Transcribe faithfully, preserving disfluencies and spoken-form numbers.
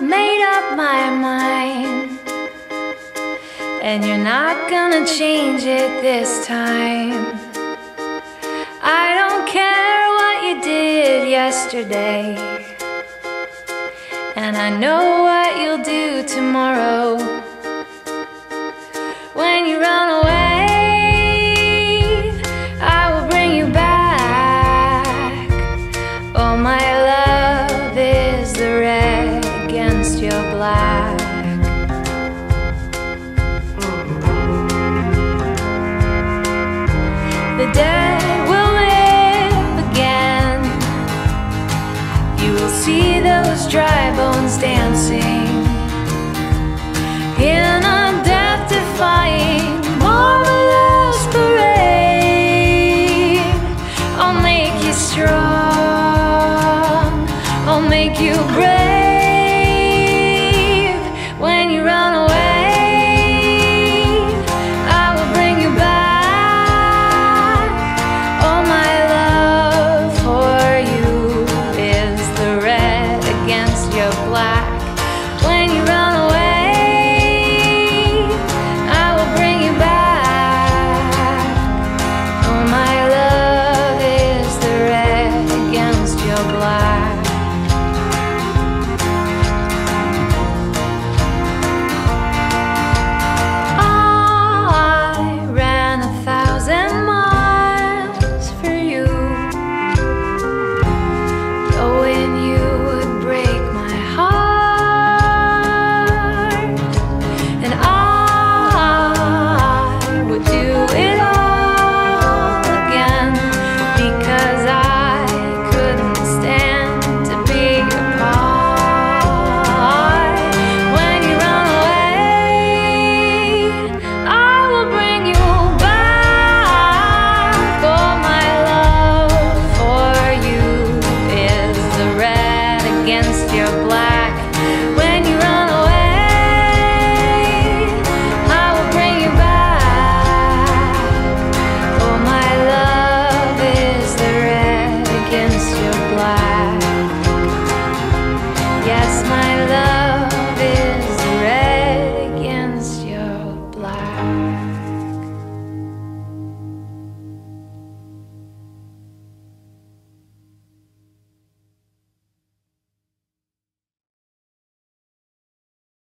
made up my mind, and you're not gonna change it this time. I don't care what you did yesterday, and I know what you'll do tomorrow when you run away. The dead will live again. You will see those dry bones dancing in a death-defying, marvelous parade. I'll make you strong, I'll make you brave.